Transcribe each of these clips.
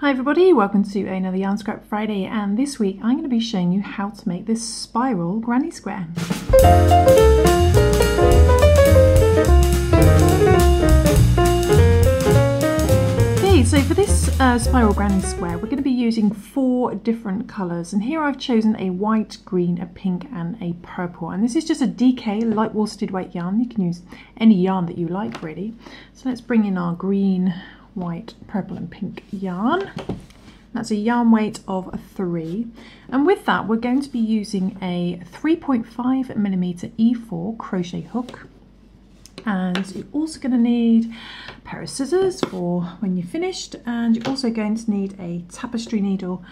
Hi everybody, welcome to another Yarn Scrap Friday, and this week I'm going to be showing you how to make this spiral granny square. Okay, so for this spiral granny square we're going to be using four different colours, and here I've chosen a white, green, a pink and a purple, and this is just a DK light worsted weight yarn. You can use any yarn that you like really. So let's bring in our green, white, purple and pink yarn. That's a yarn weight of 3, and with that we're going to be using a 3.5mm E4 crochet hook, and you're also going to need a pair of scissors for when you're finished, and you're also going to need a tapestry needle,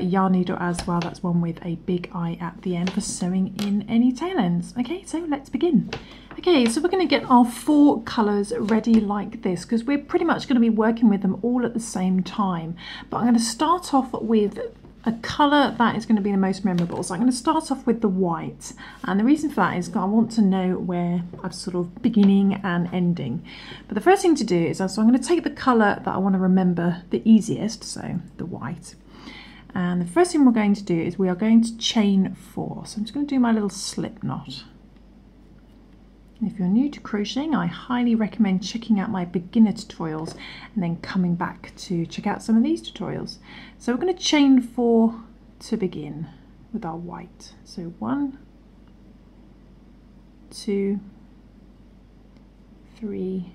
yarn needle as well. That's one with a big eye at the end for sewing in any tail ends. Okay, so let's begin. Okay, so we're going to get our four colours ready like this, because we're pretty much going to be working with them all at the same time, but I'm going to start off with a colour that is going to be the most memorable. So I'm going to start off with the white, and the reason for that is I want to know where I'm sort of beginning and ending. But the first thing to do is I'm going to take the colour that I want to remember the easiest, so the white. And the first thing we're going to do is we are going to chain 4. So I'm just going to do my little slip knot. If you're new to crocheting, I highly recommend checking out my beginner tutorials and then coming back to check out some of these tutorials. So we're going to chain 4 to begin with our white. So 1, 2, 3,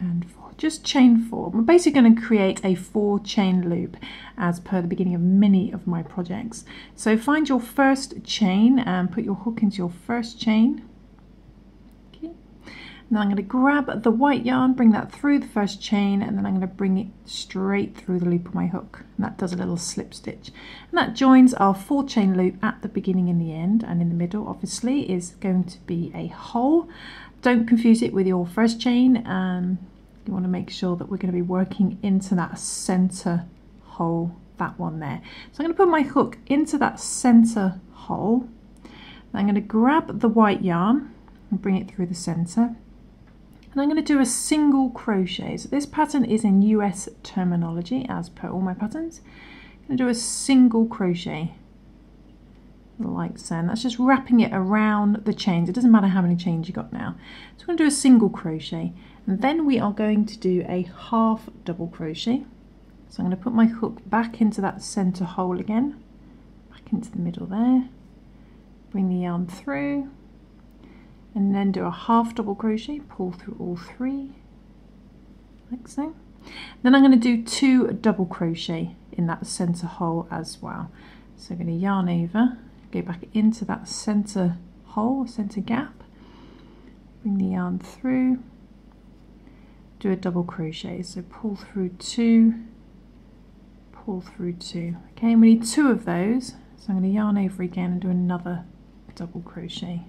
and 4. Just chain 4. We're basically going to create a 4 chain loop as per the beginning of many of my projects. So find your first chain and put your hook into your first chain. Now I'm going to grab the white yarn, bring that through the first chain, and then I'm going to bring it straight through the loop of my hook, and that does a little slip stitch, and that joins our 4 chain loop at the beginning and the end, and in the middle obviously is going to be a hole. Don't confuse it with your first chain, and you want to make sure that we're going to be working into that center hole, that one there. So I'm going to put my hook into that center hole, and I'm going to grab the white yarn and bring it through the center. And I'm going to do a single crochet. So this pattern is in US terminology as per all my patterns. I'm going to do a single crochet like so, and that's just wrapping it around the chains. It doesn't matter how many chains you got now. So I'm going to do a single crochet, and then we are going to do a half double crochet. So I'm going to put my hook back into that center hole again, back into the middle there, bring the yarn through, and then do a half double crochet, pull through all 3 like so. Then I'm going to do 2 double crochet in that center hole as well. So I'm going to yarn over, go back into that center hole, center gap, bring the yarn through, do a double crochet, so pull through 2, pull through 2. Okay, and we need 2 of those, so I'm going to yarn over again and do another double crochet.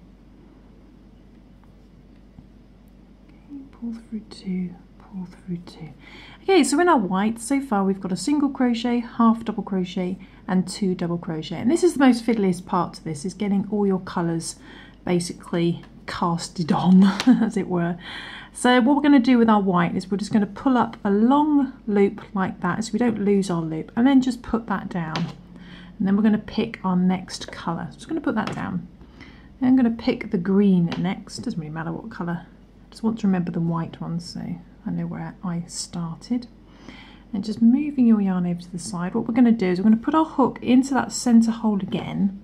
Pull through 2, pull through 2. Okay, so in our white so far we've got a single crochet, half double crochet and 2 double crochet, and this is the most fiddliest part to this, is getting all your colours basically casted on as it were. So what we're going to do with our white is we're just going to pull up a long loop like that so we don't lose our loop, and then just put that down, and then we're going to pick our next colour. So I'm going to put that down, and I'm going to pick the green next. Doesn't really matter what colour, just want to remember the white one so I know where I started. And just moving your yarn over to the side, what we're going to do is we're going to put our hook into that center hole again,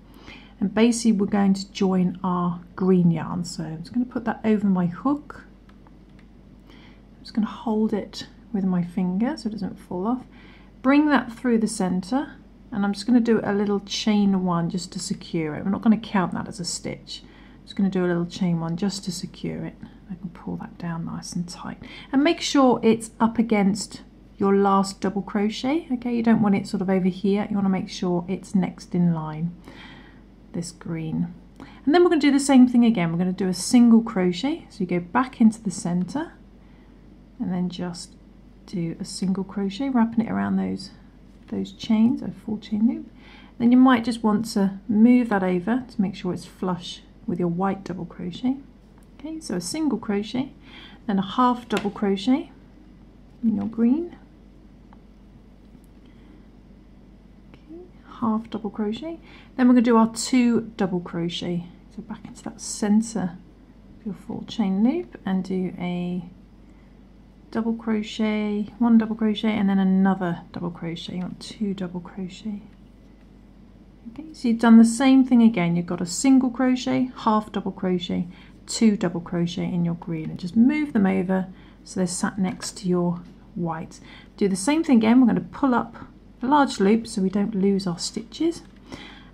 and basically we're going to join our green yarn. So I'm just going to put that over my hook, I'm just going to hold it with my finger so it doesn't fall off, bring that through the center, and I'm just going to do a little chain 1 just to secure it. We're not going to count that as a stitch, I'm just going to do a little chain 1 just to secure it. I can pull that down nice and tight, and make sure it's up against your last double crochet. Okay, you don't want it sort of over here, you want to make sure it's next in line, this green. And then we're going to do the same thing again, we're going to do a single crochet, so you go back into the center and then just do a single crochet, wrapping it around those chains, a 4 chain loop. Then you might just want to move that over to make sure it's flush with your white double crochet. Okay, so a single crochet, then a half double crochet in your green, half double crochet, then we're going to do our 2 double crochet, so back into that center of your full chain loop and do a double crochet, 1 double crochet and then another double crochet. You want 2 double crochet. Okay, so you've done the same thing again. You've got a single crochet, half double crochet, 2 double crochet in your green, and just move them over so they're sat next to your white. Do the same thing again. We're going to pull up a large loop so we don't lose our stitches,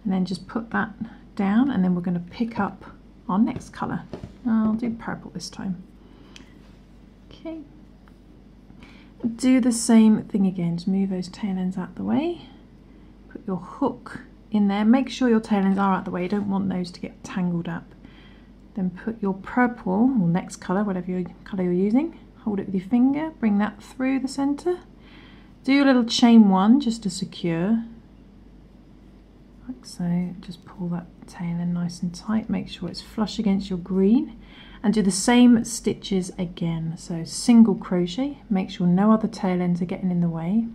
and then just put that down, and then we're going to pick up our next color. I'll do purple this time. Okay, do the same thing again. Just move those tail ends out the way, put your hook in there, make sure your tail ends are out the way, you don't want those to get tangled up. Then put your purple or next color, whatever your color you're using, hold it with your finger, bring that through the center, do a little chain 1 just to secure, like so. Just pull that tail end nice and tight, make sure it's flush against your green, and do the same stitches again. So single crochet, make sure no other tail ends are getting in the way,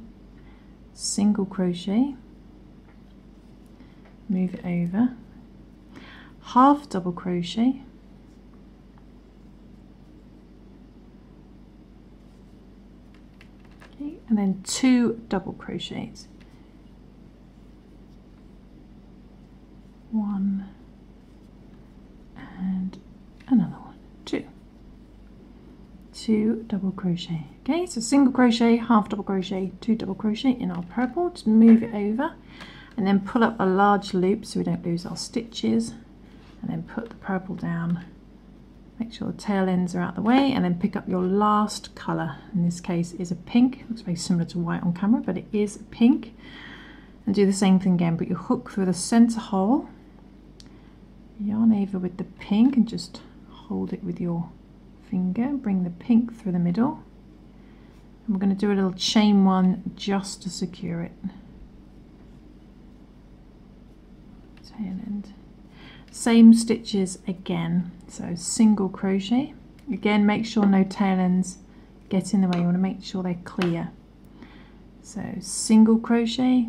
single crochet, move it over, half double crochet, okay, and then 2 double crochets, 1 and another 1, 2 double crochet. Okay, so single crochet, half double crochet, 2 double crochet in our purple. Just move it over and then pull up a large loop so we don't lose our stitches, and then put the purple down, make sure the tail ends are out the way, and then pick up your last colour. In this case is a pink. It looks very similar to white on camera, but it is pink. And do the same thing again, put your hook through the centre hole, yarn over with the pink and just hold it with your finger, bring the pink through the middle, and we're going to do a little chain 1 just to secure it. Tail end, same stitches again, so single crochet again, make sure no tail ends get in the way, you want to make sure they're clear. So single crochet,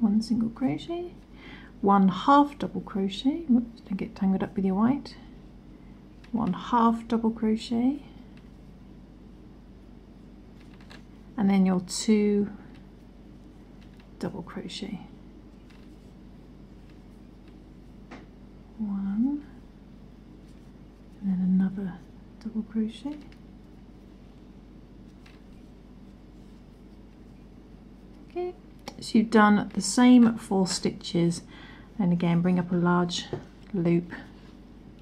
1 single crochet, 1 half double crochet, whoops, don't get tangled up with your white, 1 half double crochet, and then your 2 double crochet, 1 and then another double crochet, okay. So you've done the same 4 stitches, and again bring up a large loop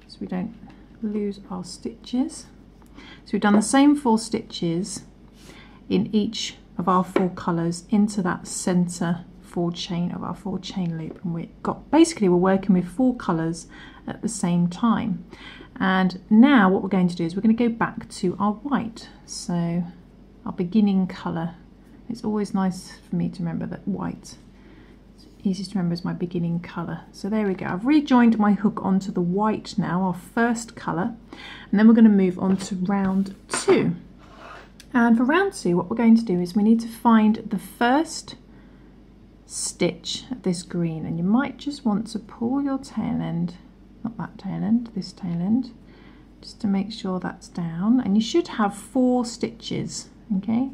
so we don't lose our stitches. So we've done the same 4 stitches in each of our 4 colours into that centre 4 chain of our 4 chain loop, and we've got basically we're working with 4 colours at the same time. And now what we're going to do is we're going to go back to our white, so our beginning colour. It's always nice for me to remember that white, it's easiest to remember, is my beginning colour. So there we go, I've rejoined my hook onto the white now, our first colour, and then we're going to move on to round 2. And for round 2 what we're going to do is we need to find the first stitch of this green, and you might just want to pull your tail end, not that tail end, this tail end, just to make sure that's down, and you should have 4 stitches, okay?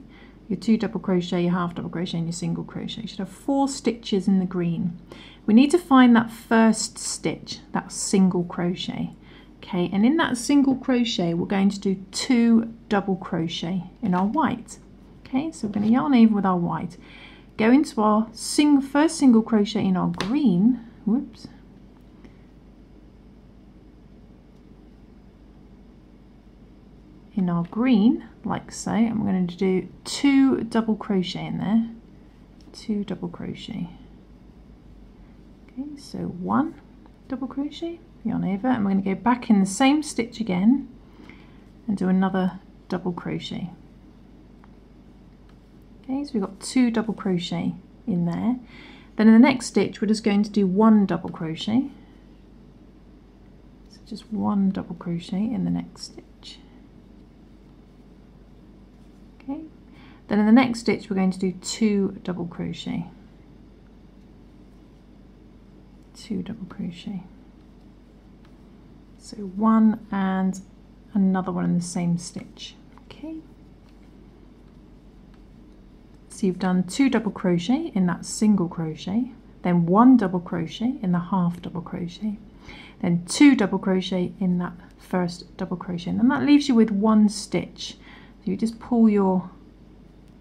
Your 2 double crochet, your half double crochet and your single crochet. You should have 4 stitches in the green. We need to find that first stitch, that single crochet. Okay, and in that single crochet we're going to do 2 double crochet in our white. Okay, so we're going to yarn over with our white, go into our first single crochet in our green, whoops, in our green, like so, and we're going to do 2 double crochet in there, 2 double crochet. Okay, so 1 double crochet, yarn over, and we're going to go back in the same stitch again and do another double crochet. Okay, so we've got 2 double crochet in there. Then in the next stitch we're just going to do 1 double crochet, so just 1 double crochet in the next stitch. Then in the next stitch we're going to do 2 double crochet, 2 double crochet. So one and another one in the same stitch. Okay, so you've done 2 double crochet in that single crochet, then 1 double crochet in the half double crochet, then 2 double crochet in that first double crochet, and that leaves you with 1 stitch. So you just pull your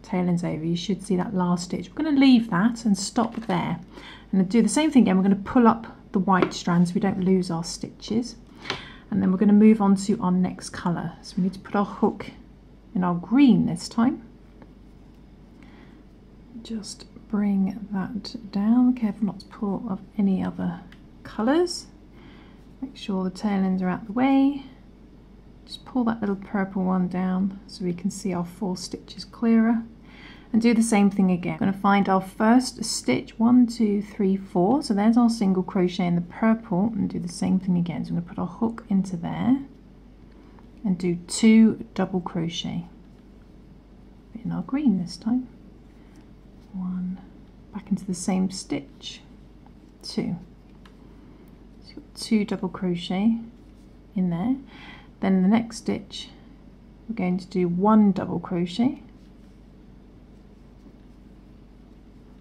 tail ends over, you should see that last stitch. We're going to leave that and stop there, and do the same thing again. We're going to pull up the white strands so we don't lose our stitches, and then we're going to move on to our next colour. So we need to put our hook in our green this time. Just bring that down, careful not to pull up any other colours. Make sure the tail ends are out the way. Just pull that little purple one down so we can see our 4 stitches clearer. And do the same thing again. We're going to find our first stitch, 1, 2, 3, 4. So there's our single crochet in the purple, and do the same thing again. So we're going to put our hook into there and do 2 double crochet in our green this time. 1, back into the same stitch, 2. So you've got 2 double crochet in there. Then in the next stitch, we're going to do 1 double crochet.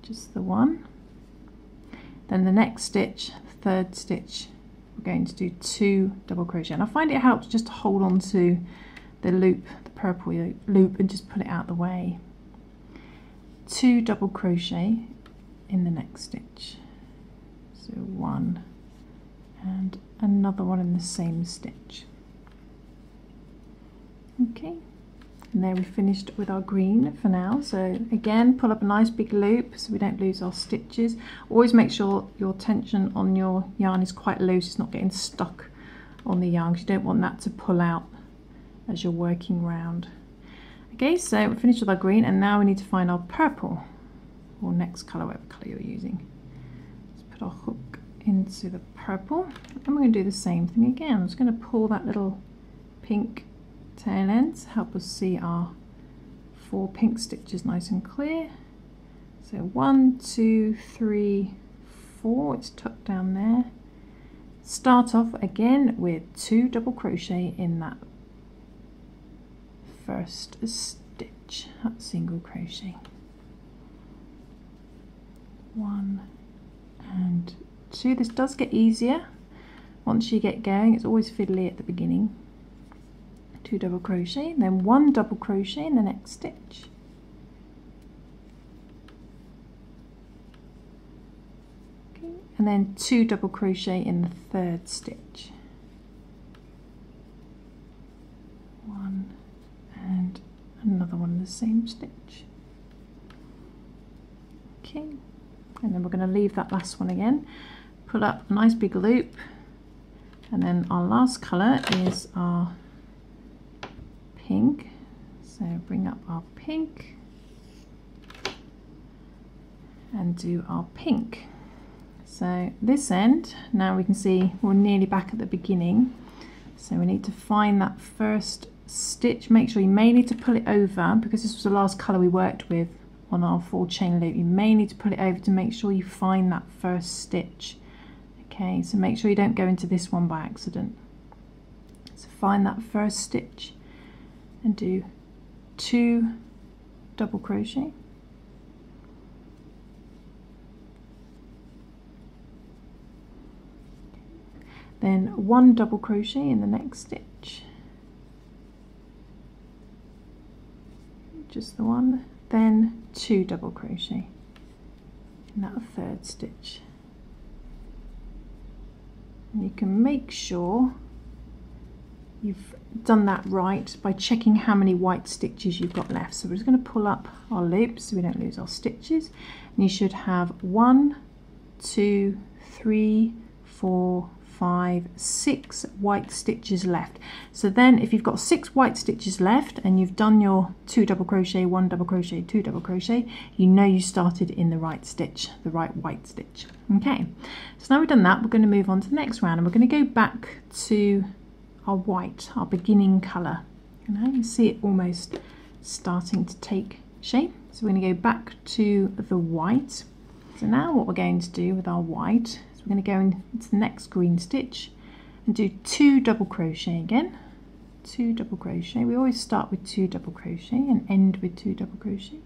Just the 1. Then the next stitch, the 3rd stitch, we're going to do 2 double crochet. And I find it helps just to hold on to the loop, the purple loop, and just pull it out of the way. 2 double crochet in the next stitch. So 1 and another one in the same stitch. Okay, and there we finished with our green for now. So again, pull up a nice big loop so we don't lose our stitches. Always make sure your tension on your yarn is quite loose, it's not getting stuck on the yarn, because you don't want that to pull out as you're working round. Okay, so we're finished with our green, and now we need to find our purple, or next colour, whatever colour you're using. Let's put our hook into the purple, and we're going to do the same thing again. I'm just going to pull that little pink tail ends, help us see our 4 pink stitches nice and clear. So 1, 2, 3, 4, it's tucked down there. Start off again with 2 double crochet in that first stitch, that single crochet. 1 and 2. This does get easier once you get going, it's always fiddly at the beginning. 2 double crochet, and then 1 double crochet in the next stitch. Okay, and then 2 double crochet in the 3rd stitch. 1 and another one in the same stitch. Okay, and then we're going to leave that last one again. Pull up a nice big loop, and then our last colour is our pink. So bring up our pink and do our pink. So this end, now we can see we're nearly back at the beginning, so we need to find that first stitch. Make sure you may need to pull it over, because this was the last colour we worked with on our 4 chain loop. You may need to pull it over to make sure you find that first stitch. Okay, so make sure you don't go into this one by accident. So find that first stitch and do 2 double crochet, then 1 double crochet in the next stitch, just the 1, then 2 double crochet in that 3rd stitch. And you can make sure you've done that right by checking how many white stitches you've got left. So we're just going to pull up our loops so we don't lose our stitches, and you should have 1, 2, 3, 4, 5, 6 white stitches left. So then if you've got 6 white stitches left and you've done your 2 double crochet, 1 double crochet, 2 double crochet, you know you started in the right stitch, the right white stitch. Okay, so now we've done that, we're going to move on to the next round, and we're going to go back to our white, our beginning colour. And now you see it almost starting to take shape. So we're going to go back to the white. So now what we're going to do with our white is I'm going to go into the next green stitch and do 2 double crochet again, 2 double crochet. We always start with 2 double crochet and end with 2 double crochet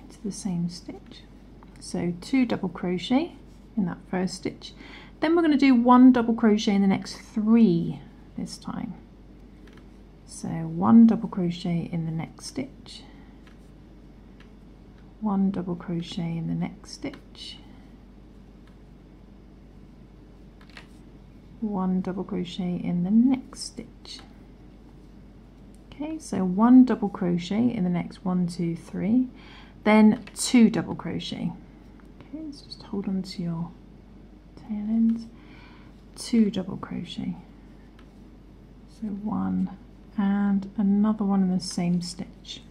into the same stitch. So 2 double crochet in that first stitch, then we're going to do 1 double crochet in the next 3 this time. So 1 double crochet in the next stitch, 1 double crochet in the next stitch, 1 double crochet in the next stitch. Okay, so 1 double crochet in the next 1, 2, 3, then 2 double crochet. Okay, let's just hold on to your tail ends. 2 double crochet, so 1 and another one in the same stitch.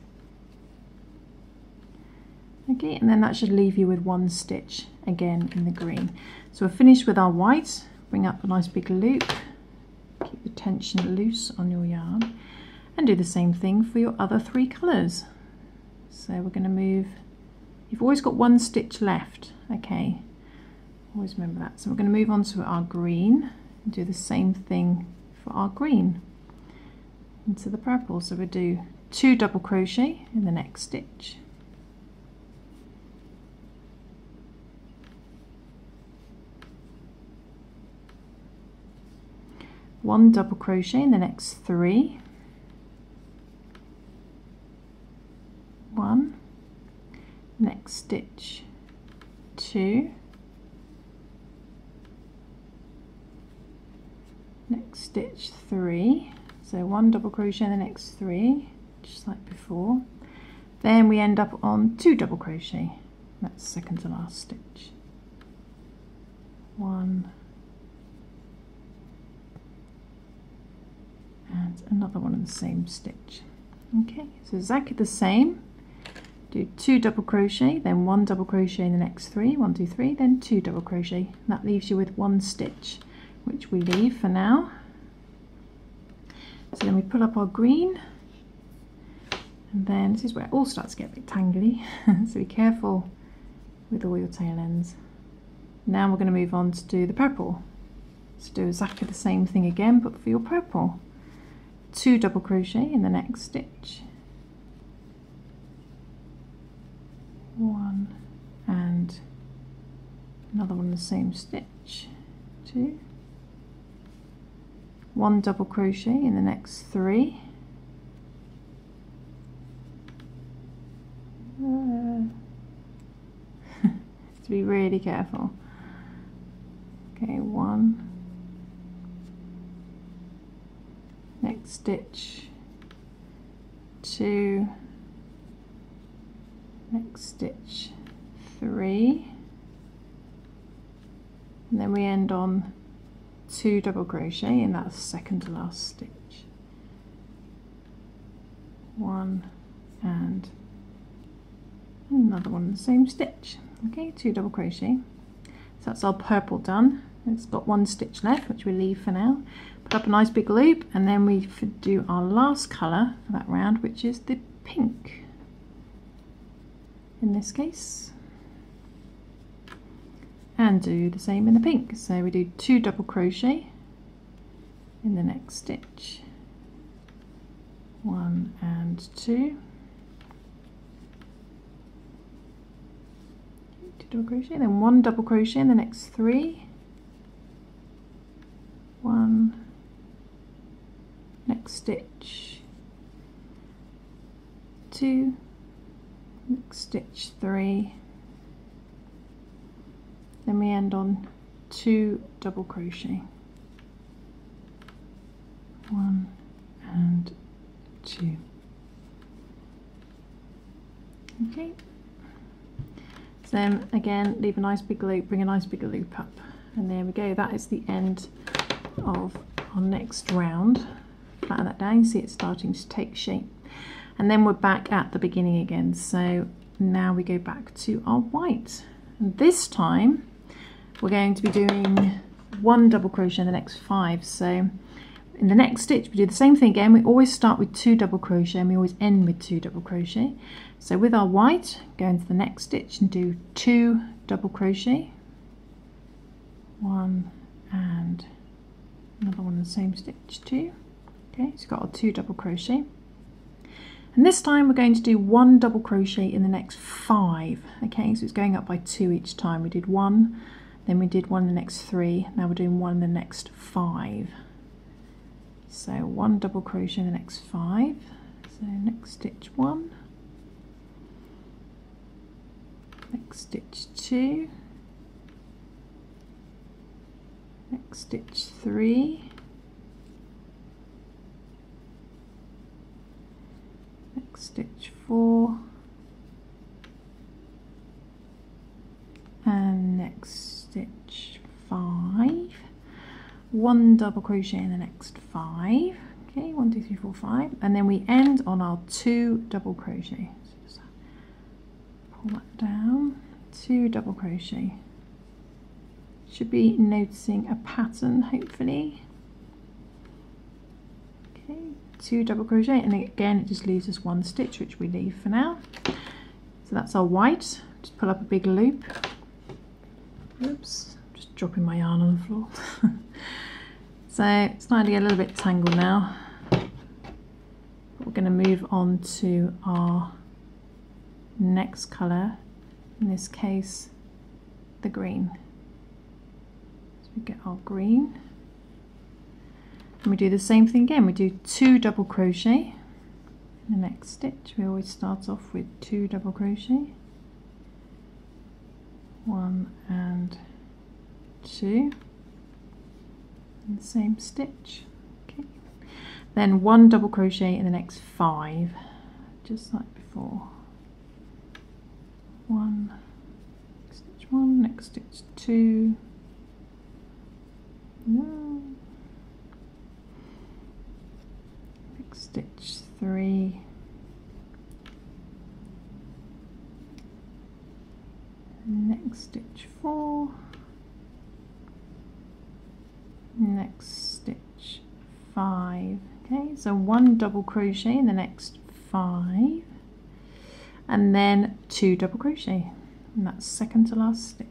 Okay, and then that should leave you with 1 stitch again in the green. So we're finished with our white. Bring up a nice big loop, keep the tension loose on your yarn, and do the same thing for your other 3 colours. So we're going to move, you've always got 1 stitch left, okay, always remember that. So we're going to move on to our green and do the same thing for our green into the purple. So we'll do 2 double crochet in the next stitch, 1 double crochet in the next 3, 1, next stitch 2, next stitch 3, so 1 double crochet in the next 3 just like before, then we end up on 2 double crochet, that's second to last stitch, 1 and another one in the same stitch. Okay, so exactly the same, do 2 double crochet, then 1 double crochet in the next 3, 1, 2, 3, then 2 double crochet, and that leaves you with 1 stitch, which we leave for now. So then we pull up our green, and then this is where it all starts to get a bit tangly, so be careful with all your tail ends. Now we're going to move on to do the purple, so do exactly the same thing again, but for your purple. 2 double crochet in the next stitch, 1 and another one in the same stitch, 2, 1 double crochet in the next 3, to be really careful, okay, 1, next stitch 2, next stitch 3, and then we end on 2 double crochet in that second to last stitch, 1 and another one in the same stitch. Okay, 2 double crochet, so that's our purple done. It's got 1 stitch left, which we leave for now. Put up a nice big loop, and then we do our last colour for that round, which is the pink in this case, and do the same in the pink. So we do 2 double crochet in the next stitch, 1 and 2, 2 double crochet, then 1 double crochet in the next 3, 1, next stitch 2, next stitch 3, then we end on 2 double crochet, 1 and 2. Okay, so then again leave a nice big loop, bring a nice big loop up, and there we go, that is the end of our next round. Flatten that down, you see it's starting to take shape, and then we're back at the beginning again. So now we go back to our white, and this time we're going to be doing 1 double crochet in the next 5. So in the next stitch we do the same thing again, we always start with 2 double crochet and we always end with 2 double crochet. So with our white, go into the next stitch and do 2 double crochet, one and another one in the same stitch, two. Okay, so you've got our 2 double crochet. And this time we're going to do 1 double crochet in the next 5. Okay, so it's going up by 2 each time. We did 1, then we did 1 in the next 3, now we're doing 1 in the next 5. So 1 double crochet in the next 5. So next stitch 1, next stitch 2, next stitch 3, next stitch 4, and next stitch 5. 1 double crochet in the next 5. Okay, 1, 2, 3, 4, 5, and then we end on our 2 double crochet. So just pull that down, 2 double crochet. Should be noticing a pattern, hopefully. Okay, 2 double crochet, and again it just leaves us 1 stitch, which we leave for now. So that's our white. Just pull up a big loop. Oops, just dropping my yarn on the floor. So it's starting to get a little bit tangled now. We're going to move on to our next colour, in this case the green. So we get our green. And we do the same thing again. We do 2 double crochet in the next stitch. We always start off with 2 double crochet. 1 and 2 in the same stitch. Okay. Then 1 double crochet in the next 5, just like before. 1, next stitch 1, next stitch 2. No. Next stitch 3, next stitch 4, next stitch 5. Okay, so 1 double crochet in the next 5, and then 2 double crochet in that second to last stitch.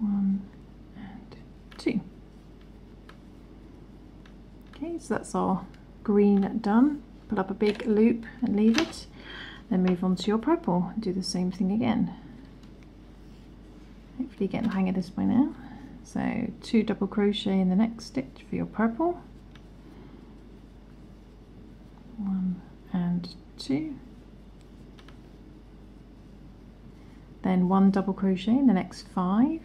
1 and 2. Okay, so that's our green done. Pull up a big loop and leave it. Then move on to your purple and do the same thing again. Hopefully you get the hang of this by now. So 2 double crochet in the next stitch for your purple. 1 and 2. Then 1 double crochet in the next 5.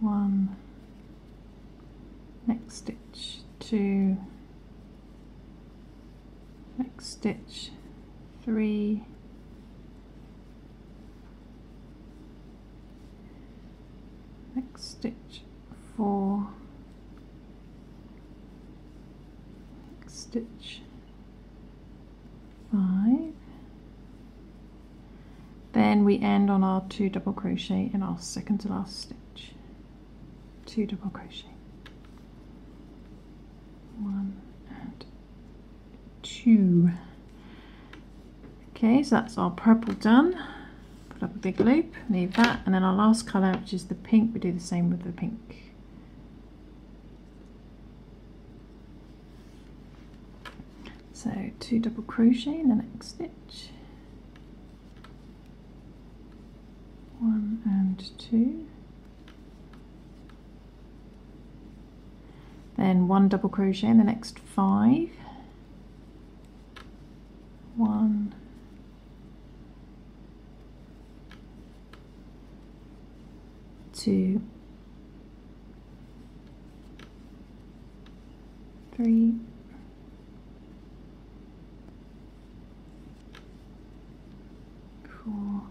1, next stitch 2, next stitch 3, next stitch 4, next stitch 5, then we end on our 2 double crochet in our second to last stitch. 2 double crochet. 1 and 2. Okay, so that's our purple done. Put up a big loop, leave that, and then our last colour, which is the pink, we do the same with the pink. So 2 double crochet in the next stitch. 1 and 2. Then 1 double crochet in the next 5. 1, two, 3, 4,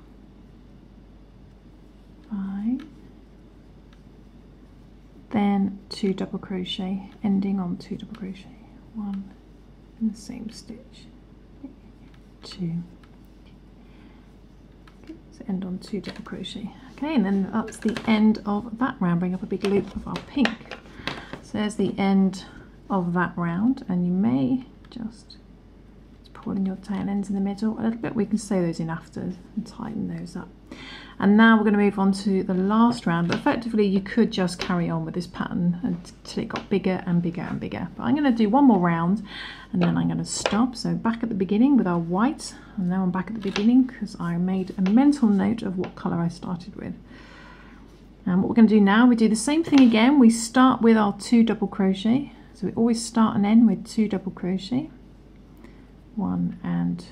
5, then 2 double crochet, ending on 2 double crochet, 1 in the same stitch. 2. Okay, so end on 2 double crochet. Okay, and then that's the end of that round. Bring up a big loop of our pink. So there's the end of that round, and you may just pull in your of tail ends in the middle a little bit. We can sew those in after and tighten those up. And now we're going to move on to the last round, but effectively you could just carry on with this pattern until it got bigger and bigger and bigger. But I'm going to do one more round and then I'm going to stop. So back at the beginning with our white, and now I'm back at the beginning because I made a mental note of what colour I started with. And what we're going to do now, we do the same thing again. We start with our 2 double crochet. So we always start and end with 2 double crochet. 1 and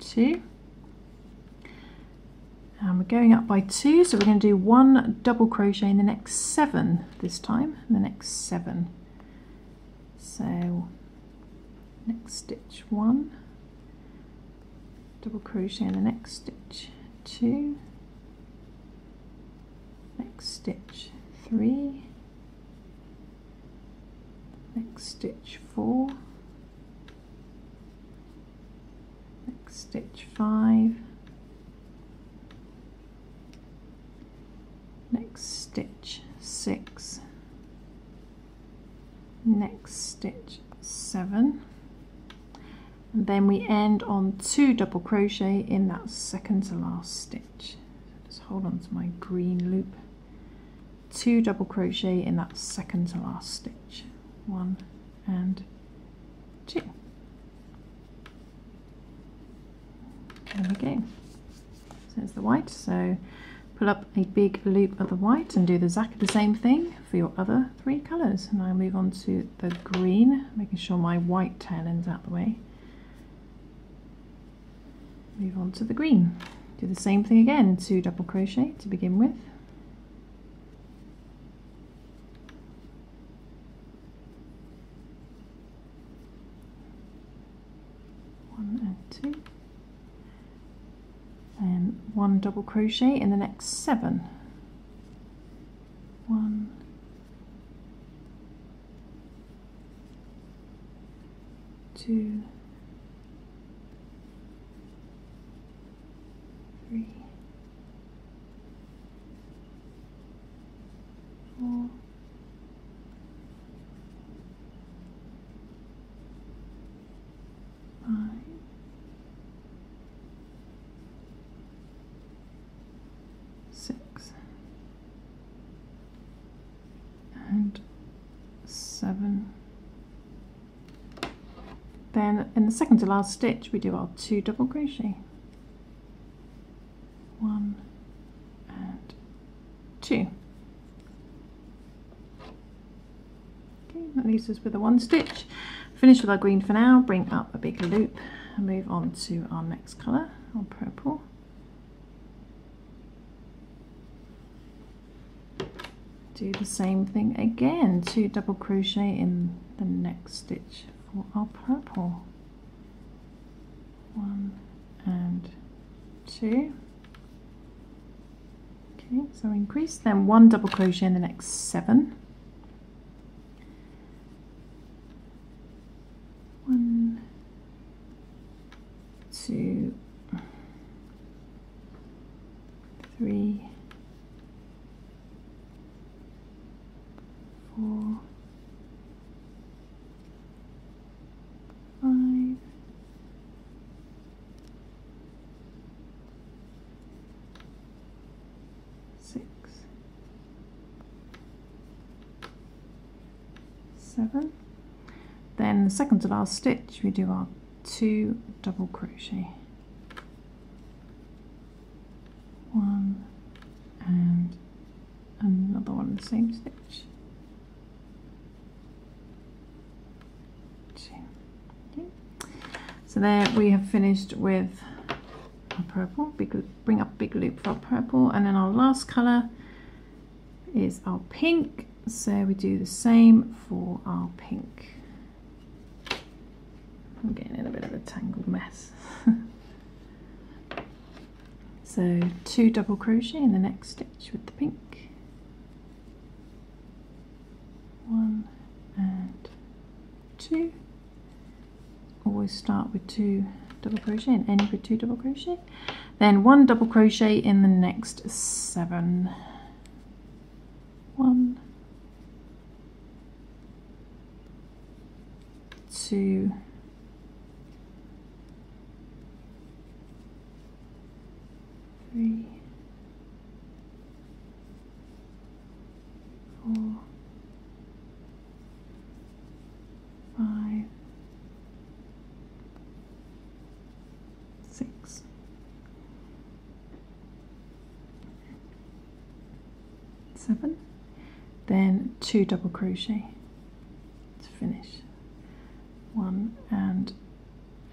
2. And we're going up by 2, so we're going to do 1 double crochet in the next 7 this time, in the next 7. So next stitch 1, double crochet in the next stitch 2, next stitch 3, next stitch 4, next stitch 5, next stitch 6, next stitch 7, and then we end on 2 double crochet in that second to last stitch. Just hold on to my green loop. 2 double crochet in that second to last stitch. 1 and 2. There we go. So there's the white. So pull up a big loop of the white and do exactly the same thing for your other 3 colours. And I'll move on to the green, making sure my white tail end's out the way. Move on to the green. Do the same thing again, 2 double crochet to begin with. And 1 double crochet in the next 7. 1, 2, 3, 4. Then in the second to last stitch we do our 2 double crochet. 1 and 2. Okay, that leaves us with a 1 stitch. Finish with our green for now, bring up a big loop and move on to our next colour, our purple. Do the same thing again, 2 double crochet in the next stitch for our purple. 1 and 2. Okay, so increase, then 1 double crochet in the next 7. 1, 2, 3. 5, 6, 7. Then the second to last stitch we do our 2 double crochet. 1 and another one in the same stitch. So there we have finished with our purple. Bring up a big loop for our purple, and then our last colour is our pink. So we do the same for our pink. I'm getting in a bit of a tangled mess. So 2 double crochet in the next stitch with the pink. 1 and 2. Always start with 2 double crochet and end with 2 double crochet. Then 1 double crochet in the next 7. 1, 2, 6. Seven, then 2 double crochet to finish, 1 and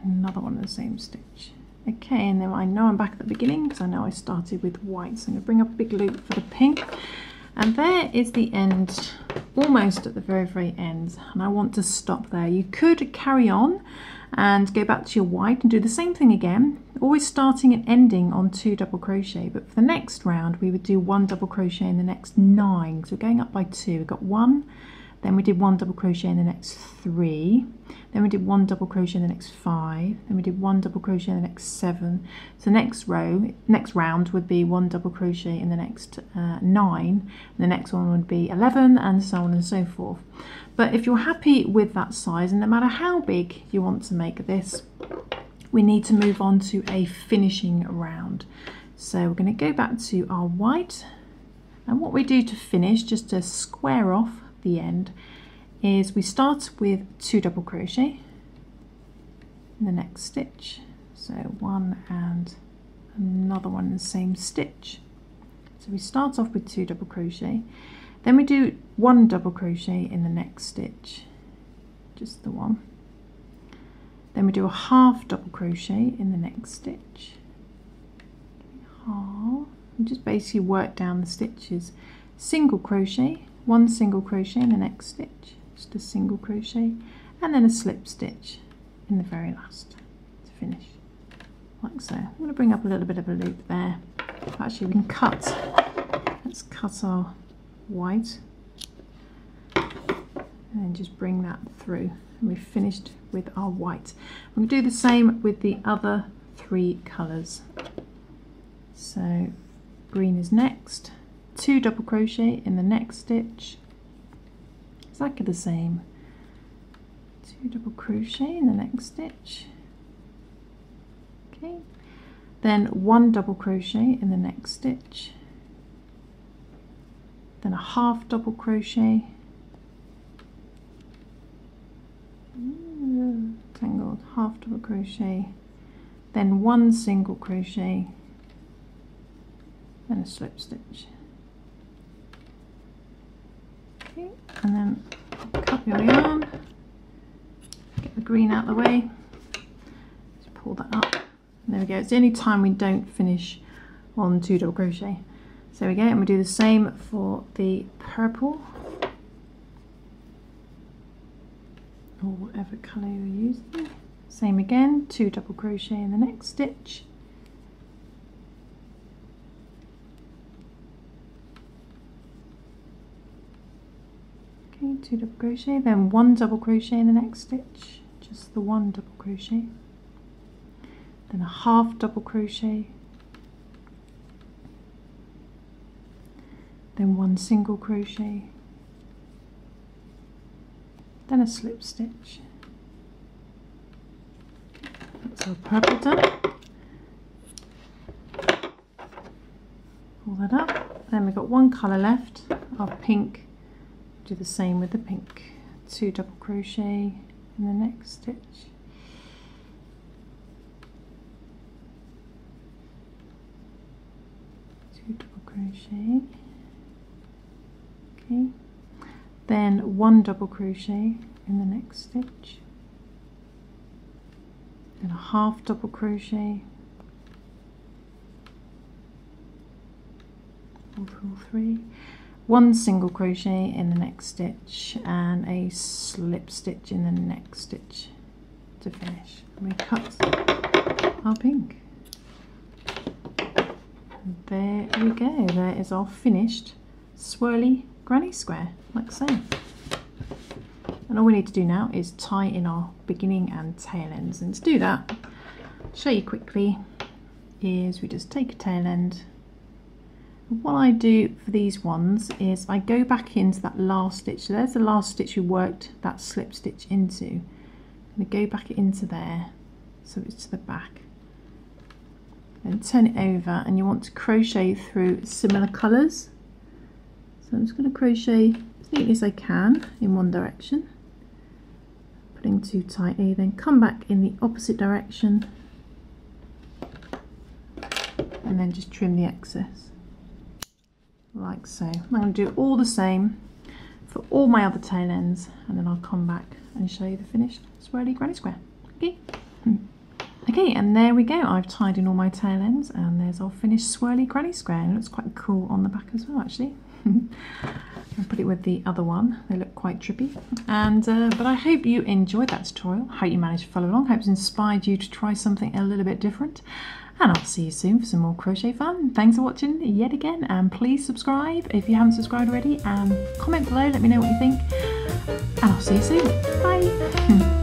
another one of the same stitch. Okay, and then I know I'm back at the beginning because I know I started with white, so I'm going to bring up a big loop for the pink, and there is the end, almost at the very end, and I want to stop there. You could carry on and go back to your white and do the same thing again, always starting and ending on 2 double crochet, but for the next round we would do 1 double crochet in the next 9, so we're going up by 2. We got 1, then we did 1 double crochet in the next 3, then we did 1 double crochet in the next 5, then we did 1 double crochet in the next 7, so next round would be 1 double crochet in the next 9, and the next one would be 11, and so on and so forth. But if you're happy with that size, and no matter how big you want to make this, we need to move on to a finishing round. So we're going to go back to our white, and what we do to finish, just to square off the end, is we start with 2 double crochet in the next stitch, so 1 and another one in the same stitch. So we start off with 2 double crochet, then we do 1 double crochet in the next stitch, just the one, then we do a half double crochet in the next stitch, and just basically work down the stitches, single crochet, 1 single crochet in the next stitch, just a single crochet, and then a slip stitch in the very last to finish, like so. I'm going to bring up a little bit of a loop there. Actually, we can cut, let's cut our white and then just bring that through, and we've finished with our white. I'm going to do the same with the other 3 colours. So green is next, 2 double crochet in the next stitch, exactly the same, 2 double crochet in the next stitch, okay, then 1 double crochet in the next stitch, then a half double crochet, tangled, half double crochet, then 1 single crochet, then a slip stitch. And then cut your yarn, get the green out of the way, just pull that up, and there we go. It's the only time we don't finish on 2 double crochet. So there we go, and we do the same for the purple, or whatever colour you're using, same again, 2 double crochet in the next stitch, okay, 2 double crochet, then 1 double crochet in the next stitch, just the 1 double crochet, then a half double crochet, then 1 single crochet, then a slip stitch. That's our purple done. Pull that up, then we've got 1 colour left, our pink. Do the same with the pink, 2 double crochet in the next stitch, double crochet, okay, then 1 double crochet in the next stitch, then a half double crochet, pull 3, 1 single crochet in the next stitch, and a slip stitch in the next stitch to finish. And we cut our pink. There we go, there is our finished swirly granny square, like so. And all we need to do now is tie in our beginning and tail ends, and to do that, I'll show you quickly, is we just take a tail end. What I do for these ones is I go back into that last stitch, so there's the last stitch we worked that slip stitch into. I'm going to go back into there, so it's to the back, and turn it over, and you want to crochet through similar colours. So I'm just going to crochet as neatly as I can in one direction, pulling too tightly, then come back in the opposite direction, and then just trim the excess like so. I'm going to do all the same for all my other tail ends, and then I'll come back and show you the finished swirly granny square. Okay. Okay, and there we go. I've tied in all my tail ends, and there's our finished swirly granny square. And it looks quite cool on the back as well, actually. I'll put it with the other one. They look quite trippy. And but I hope you enjoyed that tutorial. I hope you managed to follow along. I hope it's inspired you to try something a little bit different. And I'll see you soon for some more crochet fun. Thanks for watching yet again, and please subscribe if you haven't subscribed already, and comment below, let me know what you think. And I'll see you soon. Bye.